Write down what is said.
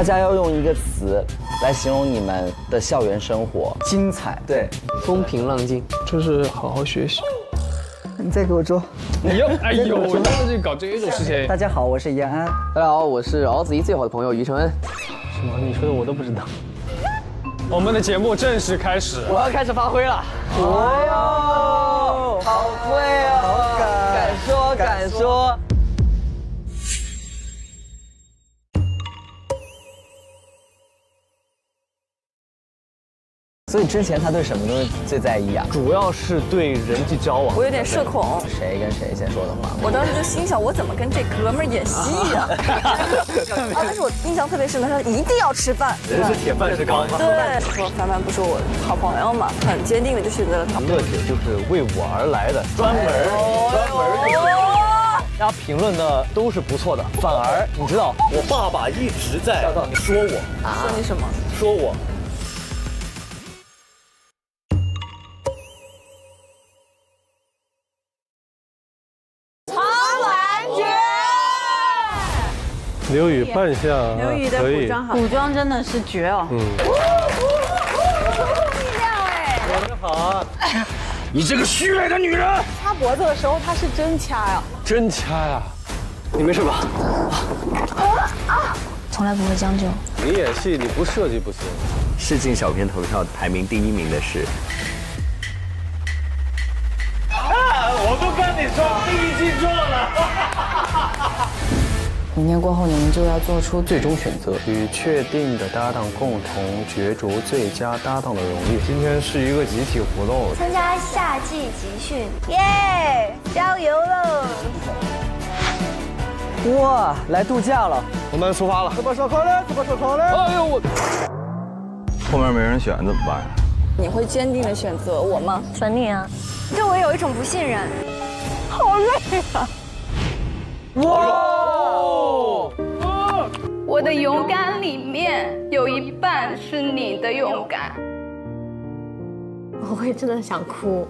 大家要用一个词来形容你们的校园生活，精彩。对，风平浪静，就是好好学习。你再给我捉！你又哎呦，那就搞这种事情。大家好，我是延安。大家好，我是敖子怡最好的朋友于承恩。什么？你说的我都不知道。我们的节目正式开始，我要开始发挥了。哎呦，好会哦！敢说。所以之前他对什么东西最在意啊？主要是对人际交往。我有点社恐。谁跟谁先说的话？我当时就心想，我怎么跟这哥们儿演戏呀？啊！但是我印象特别深的，他一定要吃饭。人是铁饭是钢饭。对，说凡凡不是我好朋友嘛，很坚定的就选择了他。乐姐就是为我而来的，专门。大家评论的都是不错的，反而你知道，我爸爸一直在说我啊，说你什么？说我。刘宇扮相，刘宇的古装好，古装真的是绝哦。嗯，力量哎，我们好，你这个虚伪的女人！掐脖子的时候他是真掐呀，真掐呀，你没事吧？从来不会将就。你演戏你不设计不行。试镜小片投票排名第一名的是，我都跟你说第一季做了。明天过后，你们就要做出最终选择，与确定的搭档共同角逐最佳搭档的荣誉。今天是一个集体活动，参加夏季集训，耶！加油喽！哇，来度假了，我们出发了！怎么说好嘞？哎呦我！后面没人选怎么办呀？你会坚定的选择我吗？选你啊！对我有一种不信任，好累啊！哇！我的勇敢里面有一半是你的勇敢，我会真的想哭。